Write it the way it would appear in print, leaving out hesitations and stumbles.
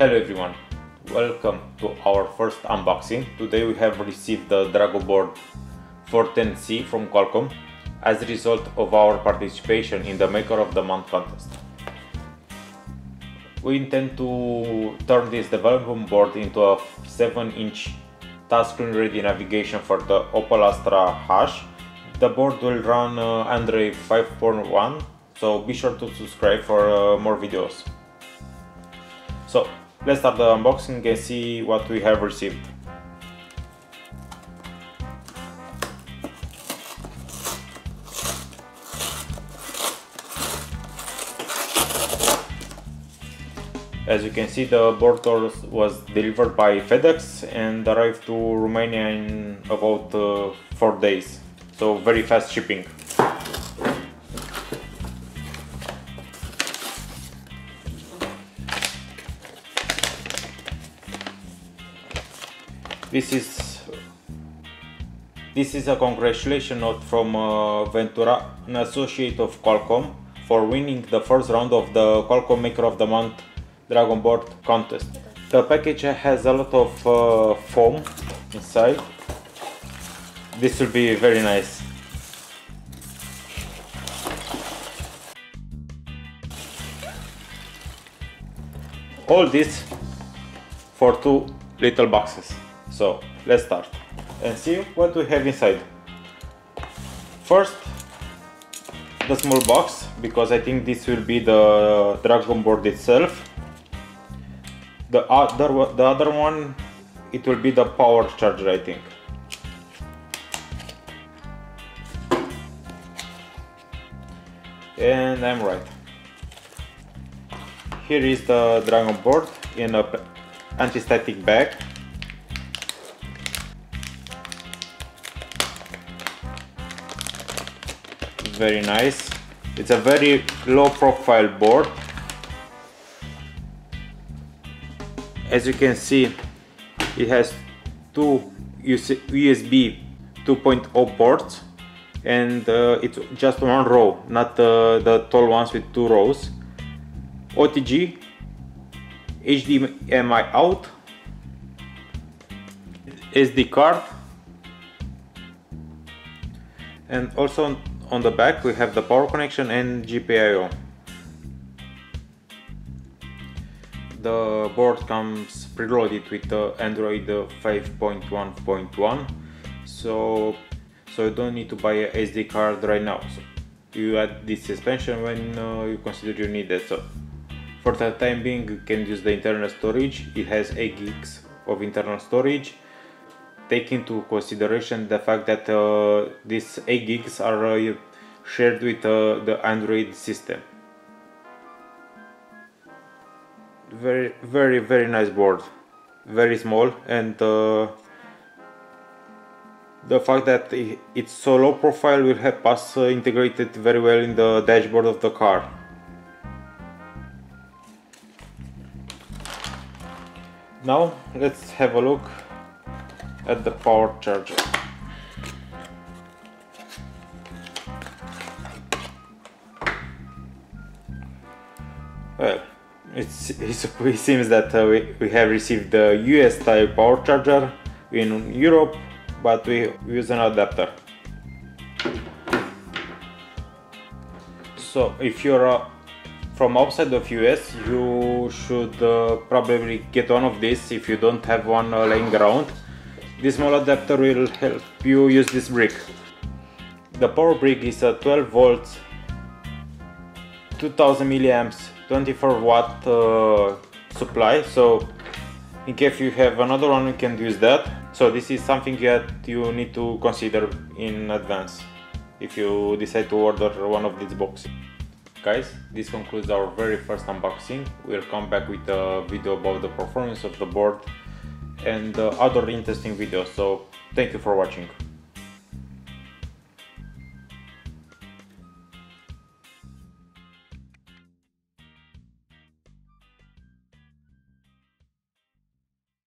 Hello everyone, welcome to our first unboxing. Today we have received the Dragonboard 410C from Qualcomm as a result of our participation in the Maker of the Month contest. We intend to turn this development board into a 7-inch touchscreen ready navigation for the Opel Astra H. The board will run Android 5.1, so be sure to subscribe for more videos. So let's start the unboxing and see what we have received. As you can see, the board was delivered by FedEx and arrived to Romania in about 4 days, so very fast shipping. This is a congratulation note from Ventura, an associate of Qualcomm, for winning the first round of the Qualcomm Maker of the Month Dragonboard contest. The package has a lot of foam inside. This will be very nice. All this for 2 little boxes. So let's start and see what we have inside. First, the small box, because I think this will be the Dragonboard itself. The other one, it will be the power charger, I think. And I'm right. Here is the Dragonboard in an anti-static bag. Very nice. It's a very low profile board. As you can see, it has 2 USB 2.0 ports, and it's just one row, not the tall ones with 2 rows. OTG, HDMI out, SD card, and also on the back we have the power connection and GPIO. The board comes preloaded with Android 5.1.1, so you don't need to buy a SD card right now. So you add this expansion when you consider you need that. So for the time being, you can use the internal storage. It has 8 gigs of internal storage. Take into consideration the fact that these 8 gigs are shared with the Android system. Very nice board, very small, and the fact that it's so low profile will help us integrate it very well in the dashboard of the car. Now let's have a look at the power charger. Well, it seems that we have received the US type power charger in Europe, but we use an adapter. So if you're from outside of US, you should probably get one of these if you don't have one laying around. This small adapter will help you use this brick. The power brick is a 12 volts, 2000 milliamps, 24-watt supply, so in case you have another one, you can use that. So this is something that you need to consider in advance if you decide to order one of these boxes. Guys, this concludes our very first unboxing. We'll come back with a video about the performance of the board and other interesting videos, so thank you for watching.